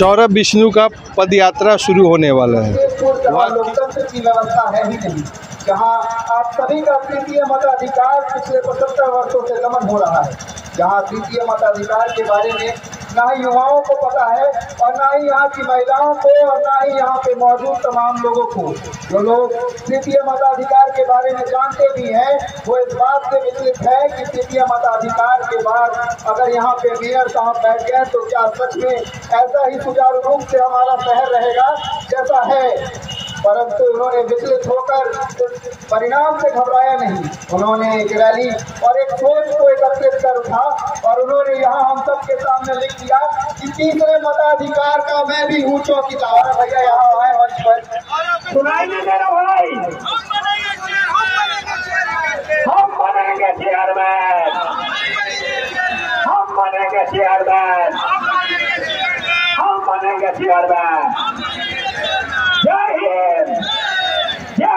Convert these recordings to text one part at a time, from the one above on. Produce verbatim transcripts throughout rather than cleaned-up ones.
सौरभ विष्णु का पदयात्रा शुरू होने वाला है। लोकतंत्र की व्यवस्था है ही नहीं, जहाँ आप सभी का तृतीय मताधिकार पिछले पचहत्तर वर्षों से दमन हो रहा है, जहाँ तृतीय मताधिकार के बारे में ना ही युवाओं को पता है और ना ही यहाँ की महिलाओं को और ना ही यहाँ पे मौजूद तमाम लोगों को। जो लोग तृतीय मताधिकार के बारे में जानते भी हैं वो इस बात से विचलित है कि तृतीय मताधिकार के बाद अगर यहाँ पे मेयर साहब बैठ गए तो क्या सच में ऐसा ही सुचारू रूप से हमारा शहर रहेगा जैसा है। परंतु उन्होंने विचलित होकर परिणाम से घबराया नहीं, उन्होंने एक रैली और एक सोच को एकत्रित कर उठा और उन्होंने यहाँ हम सबके सामने लिख दिया कि तीसरे मताधिकार का मैं भी हूँ चौकीदार। भैया यहाँ आए मंच पर सुनाई नहीं दे रहा भाई, हम बनेंगे चेयरमैन, हम बनेंगे चेयरमैन, हम बनेंगे चेयरमैन। जय हिंद, जय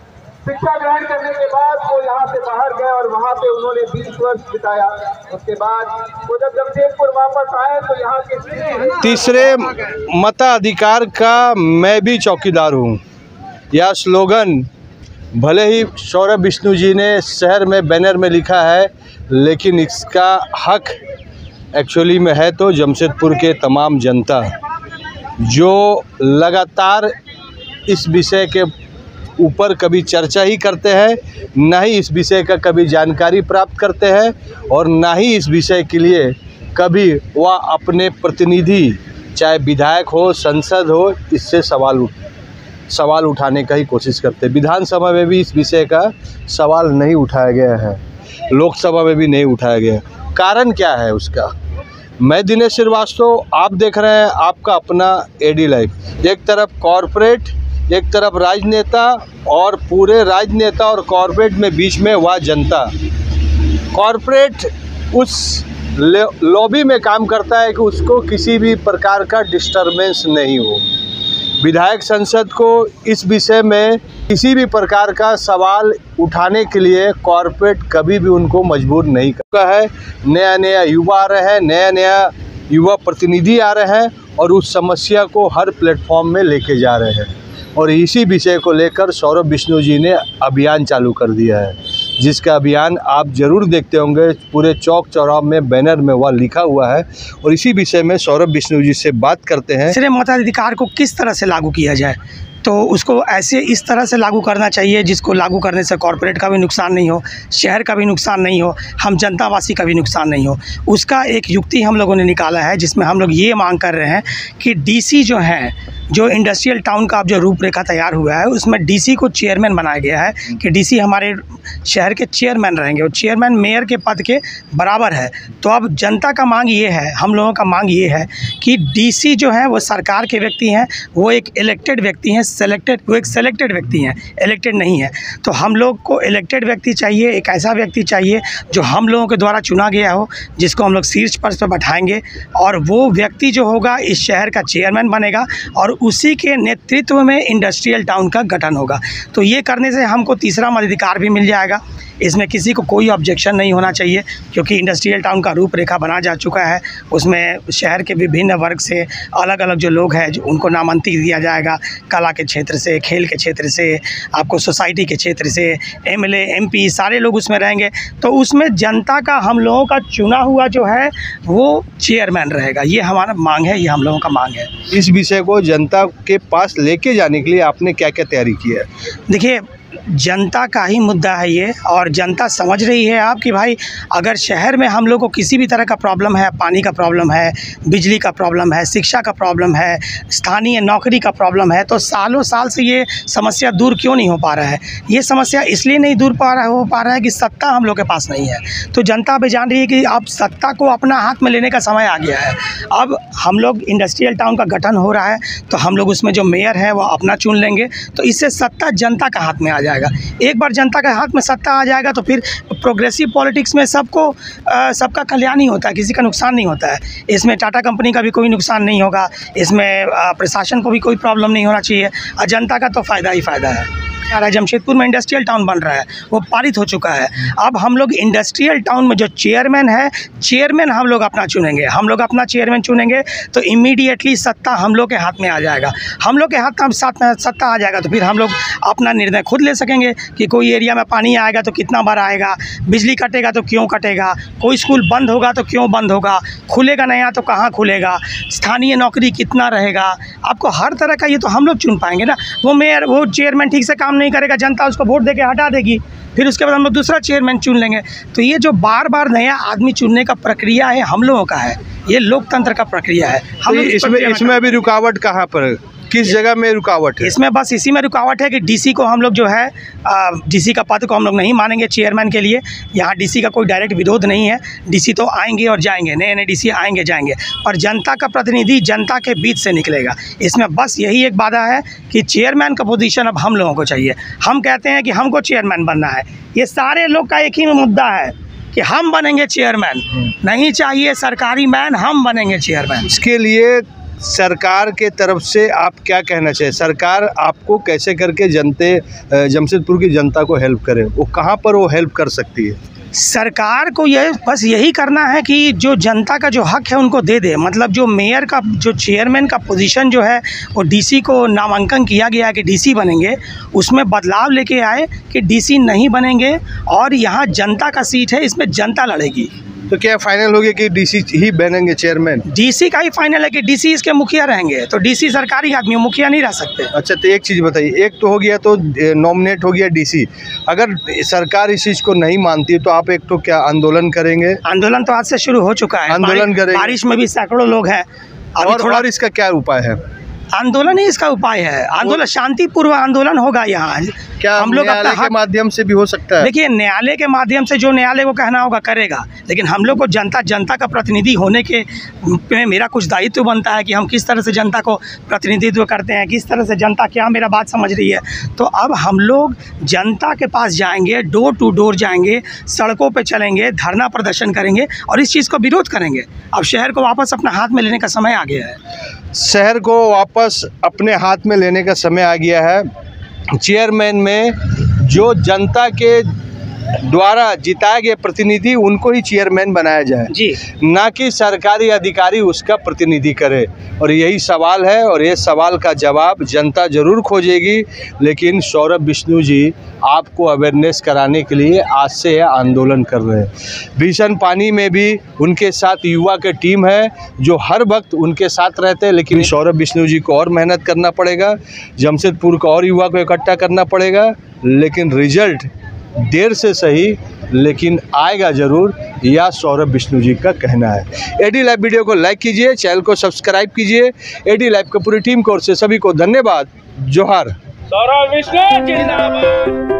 शिक्षा ग्रहण करने के बाद वो यहाँ से बाहर गए और वहाँ पे उन्होंने बीस वर्ष बिताया। उसके बाद वो जब जमशेदपुर वापस आए तो यहाँ के तीसरे मताधिकार का मैं भी चौकीदार हूँ, यह स्लोगन भले ही सौरभ विष्णु जी ने शहर में बैनर में लिखा है, लेकिन इसका हक एक्चुअली में है तो जमशेदपुर के तमाम जनता जो लगातार इस विषय के ऊपर कभी चर्चा ही करते हैं, ना ही इस विषय का कभी जानकारी प्राप्त करते हैं और ना ही इस विषय के लिए कभी वह अपने प्रतिनिधि चाहे विधायक हो संसद हो इससे सवाल उठ सवाल उठाने का ही कोशिश करते। विधानसभा में भी इस विषय का सवाल नहीं उठाया गया है, लोकसभा में भी नहीं उठाया गया है। कारण क्या है उसका? मैं दिनेश श्रीवास्तव, आप देख रहे हैं आपका अपना एडी लाइव। एक तरफ कॉरपोरेट, एक तरफ राजनेता और पूरे राजनेता और कॉरपोरेट में बीच में वह जनता। कॉरपोरेट उस लॉबी में काम करता है कि उसको किसी भी प्रकार का डिस्टर्बेंस नहीं हो, विधायक संसद को इस विषय में किसी भी प्रकार का सवाल उठाने के लिए कॉरपोरेट कभी भी उनको मजबूर नहीं करता है। नया नया युवा आ रहे हैं, नया नया युवा प्रतिनिधि आ रहे हैं और उस समस्या को हर प्लेटफॉर्म में लेके जा रहे हैं और इसी विषय को लेकर सौरभ विष्णु जी ने अभियान चालू कर दिया है, जिसका अभियान आप ज़रूर देखते होंगे। पूरे चौक चौराव में बैनर में वह लिखा हुआ है और इसी विषय में सौरभ विष्णु जी से बात करते हैं। तीसरे मताधिकार को किस तरह से लागू किया जाए, तो उसको ऐसे इस तरह से लागू करना चाहिए जिसको लागू करने से कॉरपोरेट का भी नुकसान नहीं हो, शहर का भी नुकसान नहीं हो, हम जनतावासी का भी नुकसान नहीं हो। उसका एक युक्ति हम लोगों ने निकाला है जिसमें हम लोग ये मांग कर रहे हैं कि डीसी जो है, जो इंडस्ट्रियल टाउन का अब जो रूपरेखा तैयार हुआ है उसमें डीसी को चेयरमैन बनाया गया है कि डीसी हमारे शहर के चेयरमैन रहेंगे और चेयरमैन मेयर के पद के बराबर है। तो अब जनता का मांग ये है, हम लोगों का मांग ये है कि डीसी जो है वो सरकार के व्यक्ति हैं, वो एक इलेक्टेड व्यक्ति हैं, सेलेक्टेड वो एक सेलेक्टेड व्यक्ति हैं, इलेक्टेड नहीं है। तो हम लोग को इलेक्टेड व्यक्ति चाहिए, एक ऐसा व्यक्ति चाहिए जो हम लोगों के द्वारा चुना गया हो, जिसको हम लोग शीर्ष पद पर बैठाएंगे और वो व्यक्ति जो होगा इस शहर का चेयरमैन बनेगा और उसी के नेतृत्व में इंडस्ट्रियल टाउन का गठन होगा। तो ये करने से हमको तीसरा मताधिकार भी मिल जाएगा, इसमें किसी को कोई ऑब्जेक्शन नहीं होना चाहिए क्योंकि इंडस्ट्रियल टाउन का रूपरेखा बना जा चुका है। उसमें शहर के विभिन्न वर्ग से अलग अलग जो लोग हैं जो उनको नामांकित दिया जाएगा, कला के क्षेत्र से, खेल के क्षेत्र से, आपको सोसाइटी के क्षेत्र से, एमएलए एमपी सारे लोग उसमें रहेंगे। तो उसमें जनता का, हम लोगों का चुना हुआ जो है वो चेयरमैन रहेगा, ये हमारा मांग है, ये हम लोगों का मांग है। इस विषय को जनता के पास लेके जाने के लिए आपने क्या क्या तैयारी की है? देखिए, जनता का ही मुद्दा है ये, और जनता समझ रही है आप कि भाई अगर शहर में हम लोग को किसी भी तरह का प्रॉब्लम है, पानी का प्रॉब्लम है, बिजली का प्रॉब्लम है, शिक्षा का प्रॉब्लम है, स्थानीय नौकरी का प्रॉब्लम है, तो सालों साल से ये समस्या दूर क्यों नहीं हो पा रहा है। ये समस्या इसलिए नहीं दूर पा रहा हो पा रहा है कि सत्ता हम लोग के पास नहीं है। तो जनता भी जान रही है कि अब सत्ता को अपना हाथ में लेने का समय आ गया है। अब हम लोग इंडस्ट्रियल टाउन का गठन हो रहा है तो हम लोग उसमें जो मेयर है वो अपना चुन लेंगे, तो इससे सत्ता जनता का हाथ में आ जाएगा। एक बार जनता के हाथ में सत्ता आ जाएगा तो फिर प्रोग्रेसिव पॉलिटिक्स में सबको सबका कल्याण ही होता है, किसी का नुकसान नहीं होता है। इसमें टाटा कंपनी का भी कोई नुकसान नहीं होगा, इसमें प्रशासन को भी कोई प्रॉब्लम नहीं होना चाहिए, और जनता का तो फ़ायदा ही फ़ायदा है। जमशेदपुर में इंडस्ट्रियल टाउन बन रहा है, वो पारित हो चुका है। अब हम लोग इंडस्ट्रियल टाउन में जो चेयरमैन है, चेयरमैन हम लोग अपना चुनेंगे, हम लोग अपना चेयरमैन चुनेंगे तो इमीडिएटली सत्ता हम लोग के हाथ में आ जाएगा। हम लोग के हाथ में साथ में सत्ता आ जाएगा तो फिर हम लोग अपना निर्णय खुद ले सकेंगे कि कोई एरिया में पानी आएगा तो कितना बार आएगा, बिजली कटेगा तो क्यों कटेगा, कोई स्कूल बंद होगा तो क्यों बंद होगा, खुलेगा नया तो कहाँ खुलेगा, स्थानीय नौकरी कितना रहेगा, आपको हर तरह का ये तो हम लोग चुन पाएंगे ना। वो मेयर वो चेयरमैन ठीक से काम नहीं करेगा, जनता उसको वोट देके हटा देगी, फिर उसके बाद हम लोग दूसरा चेयरमैन चुन लेंगे। तो ये जो बार बार नया आदमी चुनने का प्रक्रिया है हम लोगों का है, ये लोकतंत्र का प्रक्रिया है। हम तो इसमें इसमें अभी रुकावट कहाँ पर, किस जगह में रुकावट है? इसमें बस इसी में रुकावट है कि डीसी को हम लोग जो है डीसी का पद को हम लोग नहीं मानेंगे चेयरमैन के लिए। यहाँ डीसी का कोई डायरेक्ट विरोध नहीं है, डीसी तो आएंगे और जाएंगे, नए नए डीसी आएंगे जाएंगे, पर जनता का प्रतिनिधि जनता के बीच से निकलेगा। इसमें बस यही एक बाधा है कि चेयरमैन का पोजीशन अब हम लोगों को चाहिए। हम कहते हैं कि हमको चेयरमैन बनना है, ये सारे लोग का एक ही मुद्दा है कि हम बनेंगे चेयरमैन, नहीं चाहिए सरकारी मैन, हम बनेंगे चेयरमैन। इसके लिए सरकार के तरफ से आप क्या कहना चाहिए, सरकार आपको कैसे करके जनते जमशेदपुर की जनता को हेल्प करे, वो कहाँ पर वो हेल्प कर सकती है? सरकार को यह बस यही करना है कि जो जनता का जो हक है उनको दे दे। मतलब जो मेयर का जो चेयरमैन का पोजीशन जो है वो डीसी को नामांकन किया गया है कि डीसी बनेंगे, उसमें बदलाव लेके आए कि डीसी नहीं बनेंगे और यहाँ जनता का सीट है, इसमें जनता लड़ेगी। तो क्या फाइनल हो गया कि डीसी ही बनेंगे चेयरमैन? डीसी का ही फाइनल है कि डीसी इसके मुखिया रहेंगे, तो डीसी सरकारी आदमी, मुखिया नहीं रह सकते। अच्छा, तो एक चीज़ बताइए, एक तो हो गया तो नॉमिनेट हो गया डीसी, अगर सरकार इस चीज़ को नहीं मानती तो आप एक तो क्या आंदोलन करेंगे? आंदोलन तो आज से शुरू हो चुका है, आंदोलन करेंगे। बारिश में भी सैकड़ों लोग हैं। और थोड़ा इसका क्या उपाय है? आंदोलन ही इसका उपाय है। आंदोलन शांतिपूर्वक आंदोलन होगा। यहाँ क्या हम लोग न्यायालय के माध्यम से भी हो सकता है? देखिए, न्यायालय के माध्यम से जो न्यायालय को कहना होगा करेगा, लेकिन हम लोग को जनता जनता का प्रतिनिधि होने के में मेरा कुछ दायित्व बनता है कि हम किस तरह से जनता को प्रतिनिधित्व करते हैं, किस तरह से जनता क्या मेरा बात समझ रही है। तो अब हम लोग जनता के पास जाएंगे, डोर टू डोर जाएंगे, सड़कों पर चलेंगे, धरना प्रदर्शन करेंगे और इस चीज़ का विरोध करेंगे। अब शहर को वापस अपना हाथ में लेने का समय आ गया है, शहर को वापस अपने हाथ में लेने का समय आ गया है। चेयरमैन में जो जनता के द्वारा जिताए गए प्रतिनिधि, उनको ही चेयरमैन बनाया जाए जी, ना कि सरकारी अधिकारी उसका प्रतिनिधि करे। और यही सवाल है, और ये सवाल का जवाब जनता जरूर खोजेगी। लेकिन सौरभ विष्णु जी आपको अवेयरनेस कराने के लिए आज से आंदोलन कर रहे हैं। भीषण पानी में भी उनके साथ युवा की टीम है जो हर वक्त उनके साथ रहते हैं, लेकिन सौरभ विष्णु जी को और मेहनत करना पड़ेगा, जमशेदपुर का और युवा को इकट्ठा करना पड़ेगा। लेकिन रिजल्ट देर से सही लेकिन आएगा ज़रूर, यह सौरभ विष्णु जी का कहना है। एडी लाइव वीडियो को लाइक कीजिए, चैनल को सब्सक्राइब कीजिए। एडी लाइव की पूरी टीम की ओर से सभी को धन्यवाद, जोहार। सौरभ विष्णु जिंदाबाद।